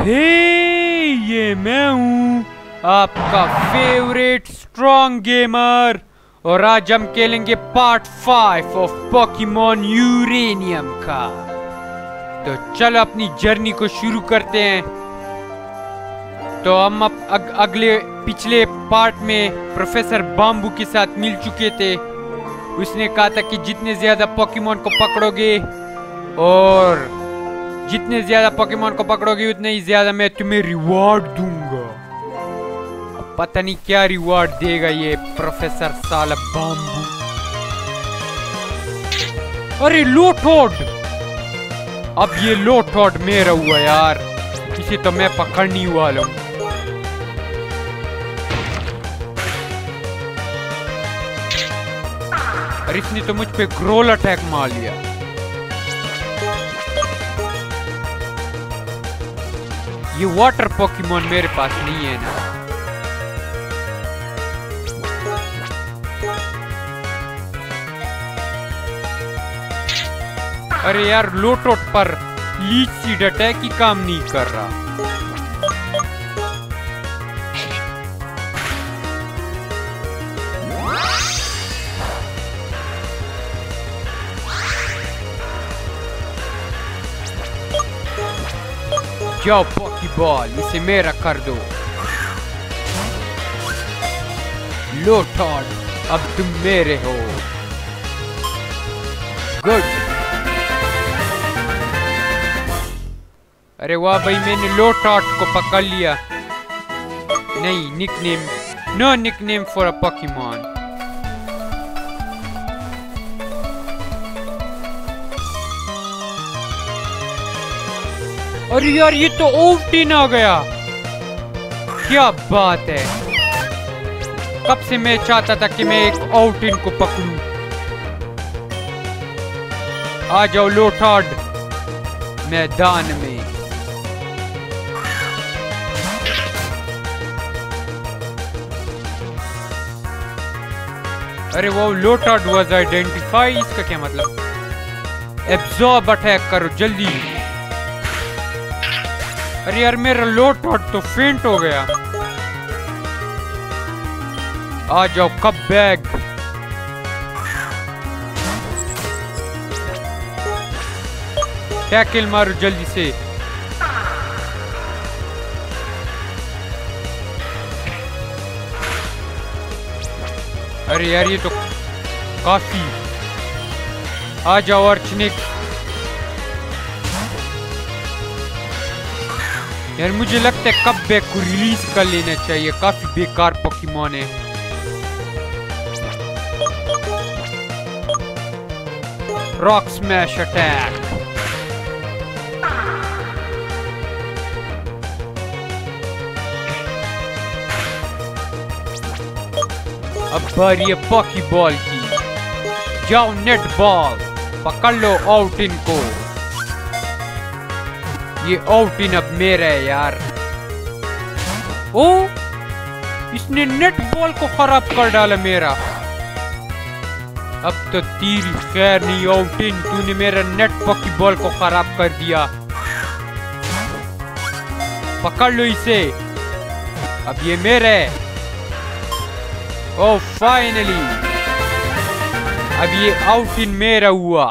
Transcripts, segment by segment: हे ये मैं हूँ आपका फेवरेट स्ट्रॉन्ग गेमर और आज हम खेलेंगे पार्ट 5 ऑफ पोकेमॉन यूरेनियम का। तो चलो अपनी जर्नी को शुरू करते हैं। तो हम पिछले पार्ट में प्रोफेसर बाम्बू के साथ मिल चुके थे। उसने कहा था कि जितने ज्यादा पोकेमॉन को पकड़ोगे उतने ही ज्यादा मैं तुम्हें रिवॉर्ड दूंगा। पता नहीं क्या रिवॉर्ड देगा ये प्रोफेसर साला बाम्बू। अरे लोटाड, अब ये लोटाड मेरा हुआ यार, इसे तो मैं पकड़ने वाला हूँ। और इसने तो मुझ पे ग्रोल अटैक मार लिया। ये वाटर पोकेमॉन मेरे पास नहीं है ना। अरे यार लोटाड पर लीच सीड अटैक ही काम नहीं कर रहा। जाओ बॉल, इसे मेरा कर दो लोटाड, अब तुम मेरे हो। गुड। अरे वाह भाई, मैंने लोटाड को पकड़ लिया। नहीं, nickname, no nickname for a Pokemon. अरे यार ये तो ओवटीन आ गया, क्या बात है। कब से मैं चाहता था कि मैं एक ओवटीन को पकड़ूं। आ जाओ लोटाड मैदान में। अरे वो लोटाड वाज आइडेंटिफाई, इसका क्या मतलब। एब्जॉर्ब अटैक करो जल्दी। अरे यार मेरा लोटाड तो फेंट हो गया। आ जाओ कब बैग। टैकल मारो जल्दी से। अरे यार ये तो काफी। आ जाओ ऑर्चिनिक्स। यार मुझे लगता है कब्बे को रिलीज कर लेना चाहिए, काफी बेकार पोकेमॉन है। Rock smash attack. अब बारी है पॉकी बॉल की। जाओ नेट बॉल, पकड़ लो आउटिन को। ये आउटिन अब मेरा है यार। ओ, इसने नेट बॉल को खराब कर डाला मेरा। अब तो तीर खैर नहीं आउटिन, तूने मेरा नेट पॉकी बॉल को खराब कर दिया। पकड़ लो इसे, अब ये मेरा है। ओ फाइनली, अब ये आउटिन मेरा हुआ।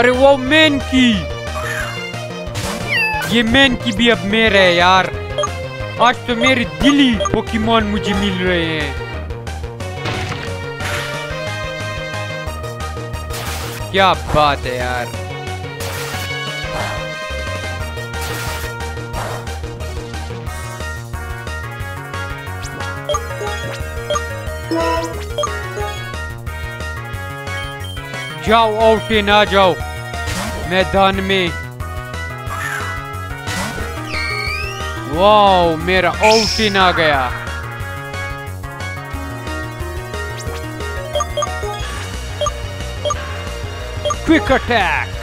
अरे वो मैंकी, ये मैंकी भी अब मेरा है यार। आज तो मेरे दिली पोकेमॉन मुझे मिल रहे हैं, क्या बात है यार। जाओ आउटिन आ जाओ मैदान में। वाओ मेरा आउटिन आ गया। Quick attack.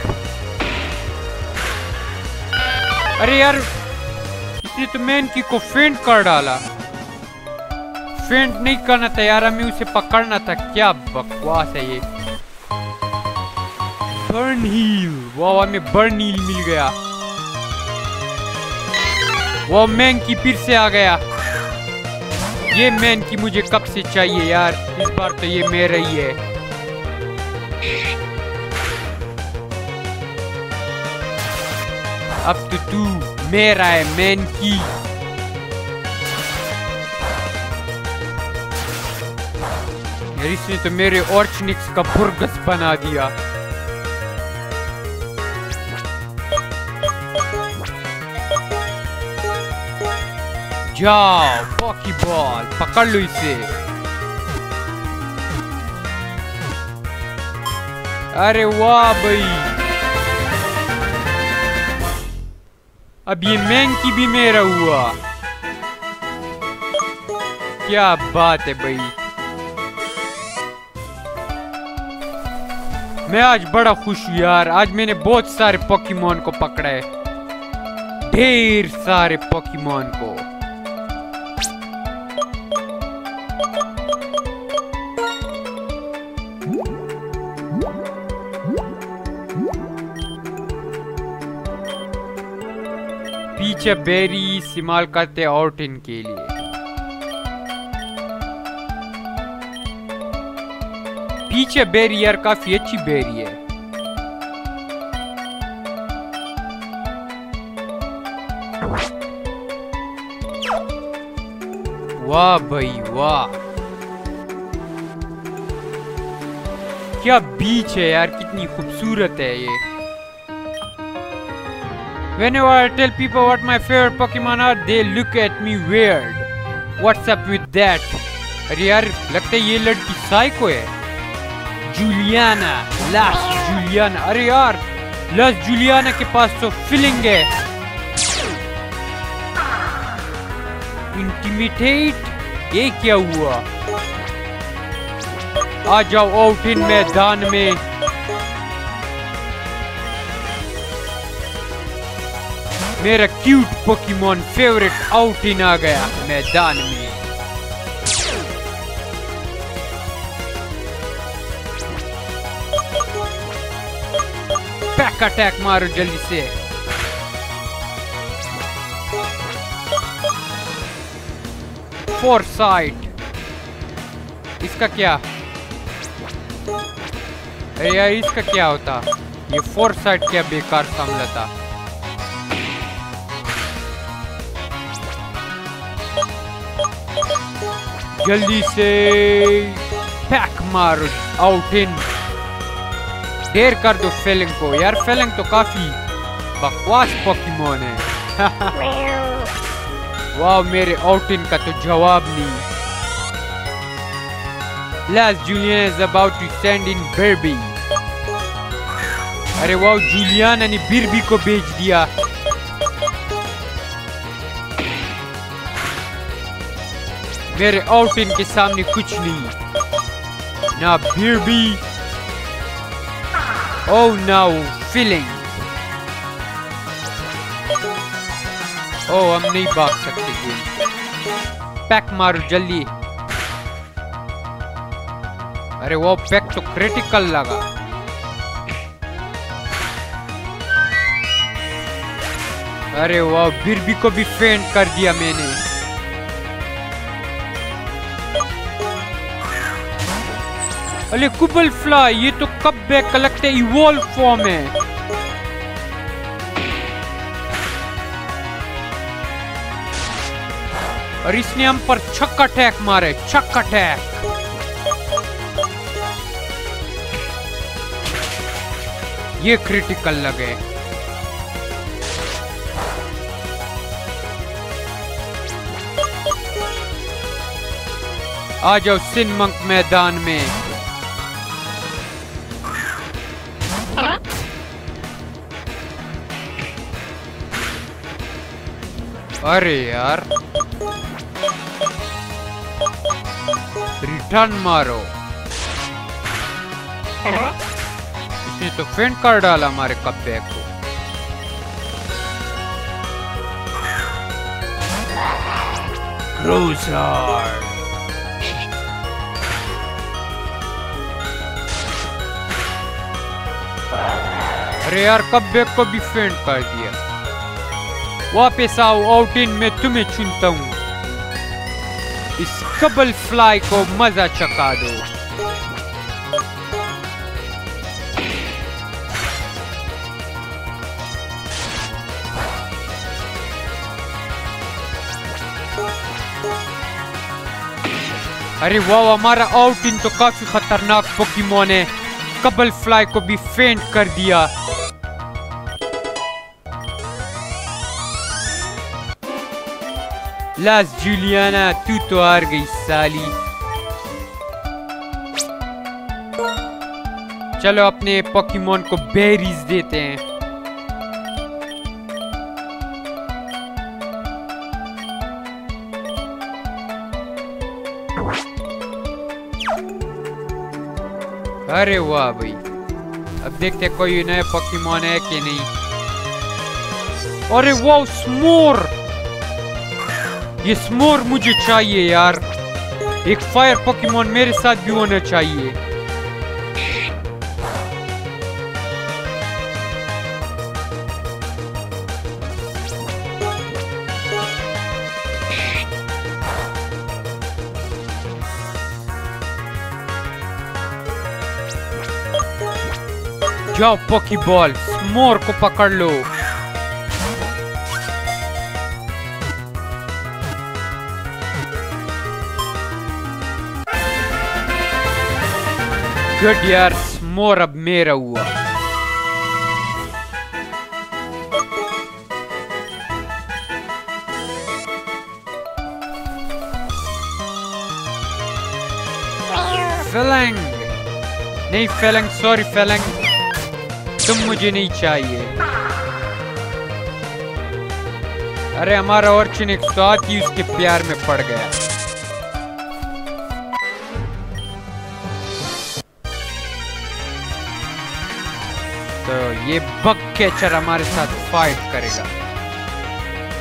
अरे यार इसने तो मैंकी को फेंट कर डाला। फेंट नहीं करना था यार, हमें उसे पकड़ना था। क्या बकवास है ये। बर्न हील, वाह हमें बर्न हील मिल गया। वो मैंकी फिर से आ गया। ये मैंकी मुझे कब से चाहिए यार, इस बार तो ये मेरा ही है। अब तो तू मेरा है मैंकी। यार इसने तो मेरे ऑर्चनिक्स का बुर्गस बना दिया। जाओ पॉकी बॉल पकड़ लो इसे। अरे वाह भाई, अब ये मैंकी भी मेरा हुआ। क्या बात है भाई, मैं आज बड़ा खुश हूँ यार। आज मैंने बहुत सारे पोकेमॉन को पकड़ा है, ढेर सारे पोकेमॉन को। पीछे बेरी इस्तेमाल करते आउट इन के लिए। पीछे बेरी यार काफी अच्छी बेरी है। वाह भाई वाह, क्या बीच है यार, कितनी खूबसूरत है ये। Whenever I tell people what my favorite Pokemon are, they look at me weird. What's up with that? अरे यार लगता है ये लड़की साइको है। Juliana, last Juliana. अरे यार लास्ट जूलियाना के पास तो फीलिंग है। इंटिमिडेट, ये क्या हुआ? आ जाओ आउट इन मैदान में। मेरा क्यूट पोकेमॉन फेवरेट आउटिन आ गया मैदान में। पैक अटैक मारो जल्दी से। फोरसाइट, इसका क्या? अरे यार इसका क्या होता? ये फोरसाइट क्या बेकार सामलाता। जल्दी से पैक मारो आउट इन। ढेर कर दो फेलिंग को। यार फेलिंग तो काफी बकवास पोकेमॉन है। वाह मेरे आउट इन का तो जवाब नहीं। Last Julian is about to send in बिर्बी। अरे वाह जूलियन ने बिर्बी को भेज दिया। मेरे आउट इन के सामने कुछ नहीं ना। बिर्बी, ओह नाउ फीलिंग। ओह हम नहीं भाग सकते गेम। पैक मारो जल्दी। अरे वो पैक तो क्रिटिकल लगा। अरे वो बिर्बी को भी फेंट कर दिया मैंने। अरे कबलफ्लाई, ये तो कब बैक कलेक्ट है, इवॉल्व फॉर्म है। और इसने हम पर छक्का अटैक मारे, छक्का अटैक। ये क्रिटिकल लगे। आ जाओ सिनमंक मैदान में। अरे यार रिटर्न मारो। इसने तो फेंट कर डाला हमारे कब्बे को। Cruiser! अरे यार कब्बेक को भी फेंट कर दिया। वापस आओ आउटिन में तुम्हें चुनता हूँ। इस कबलफ्लाई को मजा चखा दो। अरे वाह हमारा आउटिन तो काफी खतरनाक पोकेमॉन है। कबलफ्लाई को भी फेंट कर दिया। लास्ट जूलियाना तू तो हार गई साली। चलो अपने पोकेमॉन को बेरीज देते हैं। अरे वाह भाई अब देखते हैं कोई नया पोकेमॉन है कि नहीं। अरे वाह स्मोर, ये स्मोर मुझे चाहिए यार। एक फायर पोकेमॉन मेरे साथ भी होना चाहिए। जाओ पोकेबॉल स्मोर को पकड़ लो। गुड यार स्मोर अब मेरा हुआ। फेलंग नहीं, फेलंग सॉरी फेलंग तुम मुझे नहीं चाहिए। अरे हमारा ऑर्चिनिक्स साथ ही उसके प्यार में पड़ गया। तो ये बग कैचर हमारे साथ फाइट करेगा।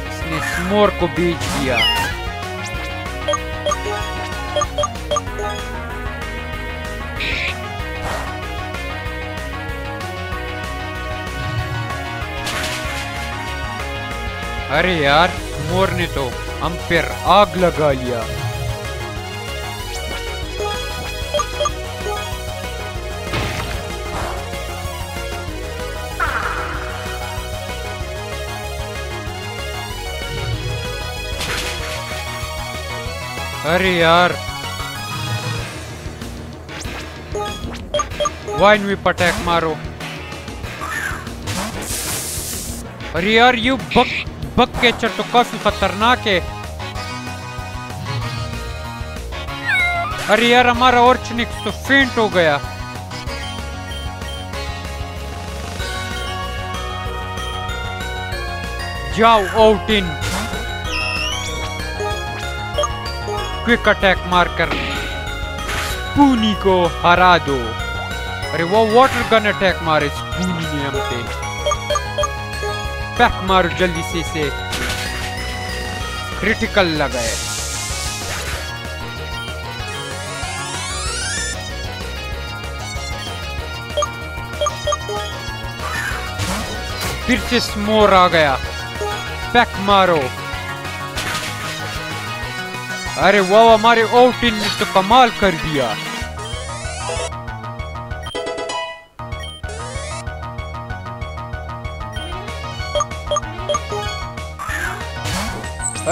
इसने स्मोर को बेच दिया। अरे यार स्मोर ने तो हम पर आग लगा लिया। अरे यार वाइन में पटैक मारो। अरे यार ये बग कैचर तो काफी खतरनाक है। अरे यार हमारा ऑर्चिनिक्स तो फेंट हो गया। जाओ आउटिन क्विक अटैक मारकर स्पूनी को हरा दो। अरे वो वाटर गन अटैक मारे स्पूनी ने हम पे। पैक मारो जल्दी से इसे। क्रिटिकल लगाए। फिर से स्मोर आ गया। पैक मारो। अरे वाह हमारे ओटिन ने तो कमाल कर दिया।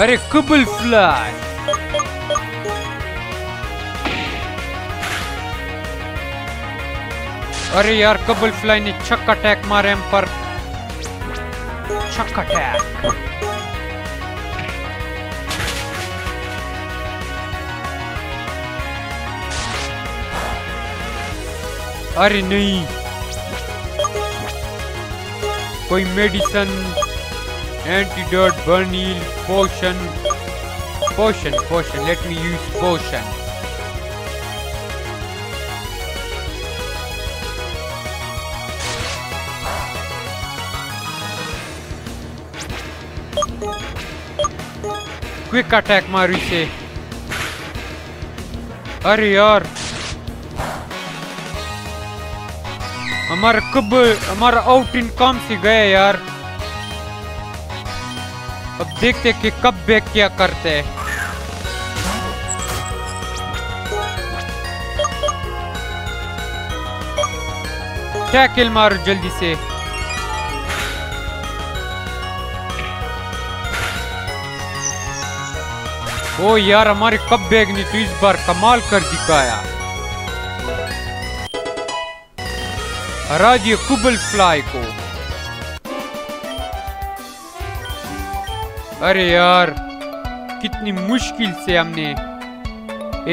अरे कबलफ्लाई अरे यार कबलफ्लाई ने छक्का अटैक मारे हम पर। छक्का अटैक अरे नहीं कोई medicine antidote burn heal potion potion potion let me use potion. Quick attack मारू इसे. अरे यार हमारा कब्बल हमारा आउट इन काम से गया यार. अब देखते कि कब बैक क्या करते हैं. टैकल मारो जल्दी से. ओ यार हमारे कब बैग ने तो इस बार कमाल कर दिखाया. हरा दिया कबलफ्लाई को. अरे यार कितनी मुश्किल से हमने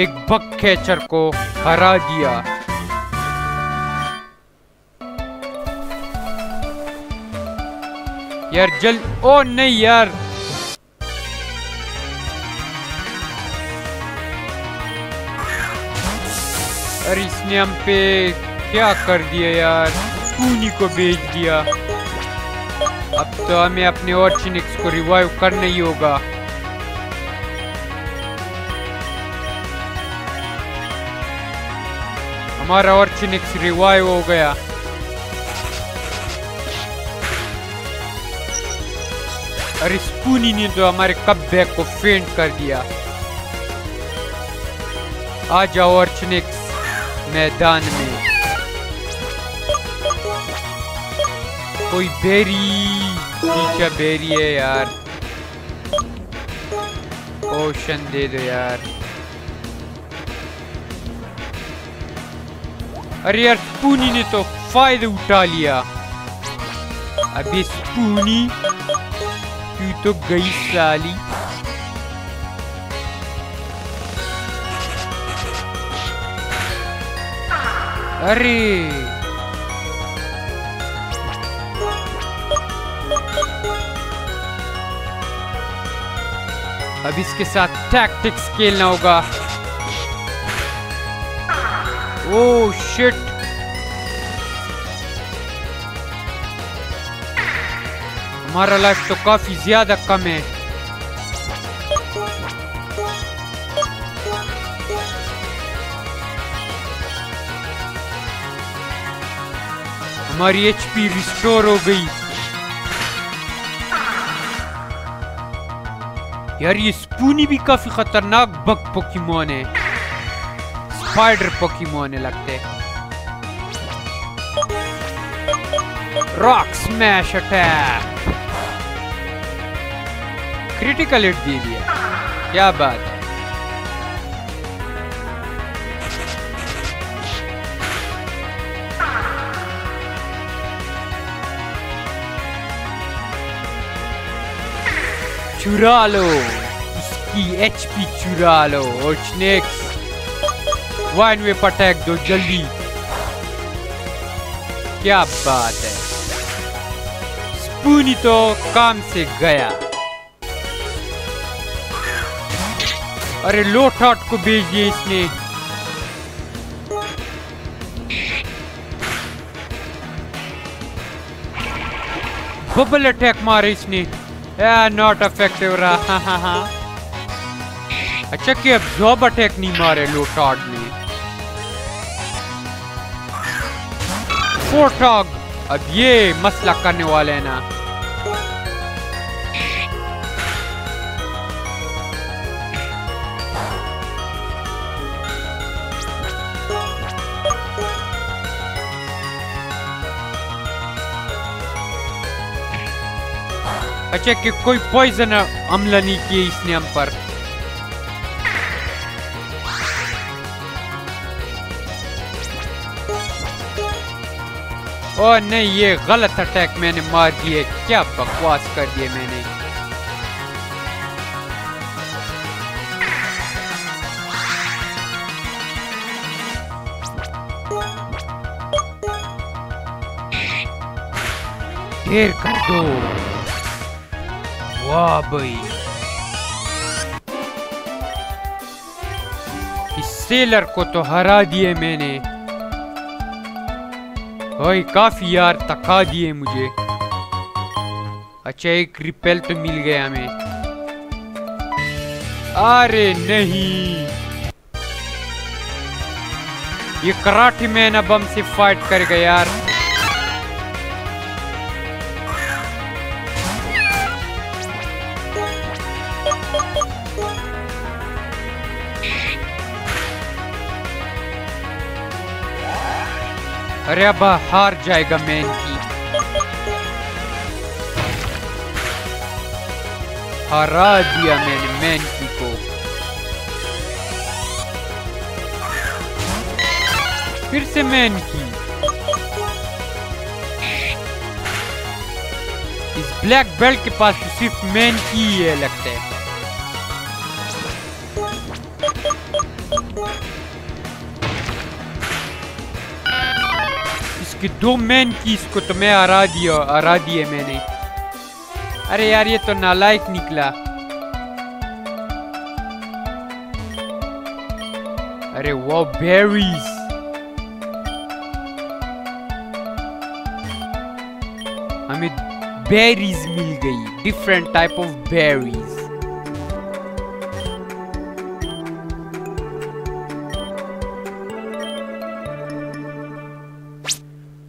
एक बग कैचर को हरा दिया. यार जल्द ओ नहीं यार अरे इसने हम पे क्या कर दिया यार. स्पूनी को भेज दिया. अब तो हमें अपने ऑर्चिनिक्स को रिवाइव करना ही होगा. हमारा ऑर्चिनिक्स रिवाइव हो गया. अरे स्पूनी ने तो हमारे कपबैक को फेंट कर दिया. आ जाओ ऑर्चिनिक्स मैदान में. कोई बेरी नीचा बेरी है यार. पोशन दे दो यार. अरे यार स्पूनी ने तो फायदा उठा लिया. अभी स्पूनी तो गई साली. अरे अब इसके साथ टैक्टिक्स खेलना होगा. Oh shit. हमारा लाइफ तो काफी ज्यादा कम है. हमारी एचपी रिस्टोर हो गई. यार ये स्पूनी भी काफी खतरनाक बग पोकेमॉन है. स्पाइडर पोकेमॉन है लगते है. Rock smash attack. Critical hit दे दिया. क्या बात है. चुरा लो उसकी एचपी. चुरा लो ऑर्चिनिक्स. वन वे अटैक दो जल्दी. क्या बात है. स्पूनी तो काम से गया. अरे लोटाड को भेज दिया इसने. बबल अटैक मारे इसने. नॉट अफेक्टिव रहा. हा हा हा. अच्छा कि अब्जॉर्ब अटैक नहीं मारे लोटाड ने. फोर्टॉग अब ये मसला करने वाले है ना. अच्छा कि कोई पॉइजन हमला नहीं किया इसने हम पर. ओ नहीं ये गलत अटैक मैंने मार दिए. क्या बकवास कर दिए मैंने. ढेर कर दो. वाह भाई इस सेलर को तो हरा दिए मैंने. ओए काफी यार थका दिए मुझे. अच्छा एक रिपेल तो मिल गया हमें. अरे नहीं, ये कराटे में ना बम से फाइट कर गया यार। अरे अब हार जाएगा मैंकी, हरा दिया मैंने मैंकी को। फिर से मैंकी, इस ब्लैक बेल्ट के पास तो सिर्फ मैंकी ही है लगता है। इसके दो मैंकीज को तो मैं हरा दिए मैंने। अरे यार ये तो नालायक निकला। अरे वो बेरीज, हमें बेरीज मिल गई, different type of berries.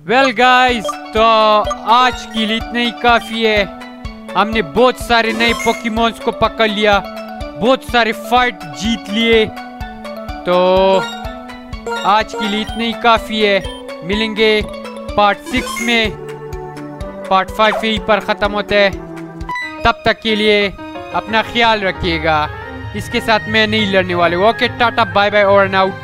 Well guys, तो आज के लिए इतना ही काफी है। हमने बहुत सारे नए पोकेमॉन्स को पकड़ लिया, बहुत सारे फाइट जीत लिए। तो आज के लिए इतना ही काफ़ी है। मिलेंगे पार्ट 6 में, पार्ट 5 यहीं पर ख़त्म होता है। तब तक के लिए अपना ख्याल रखिएगा, इसके साथ मैं नहीं लड़ने वाले। ओके टाटा बाय बाय और नाउ।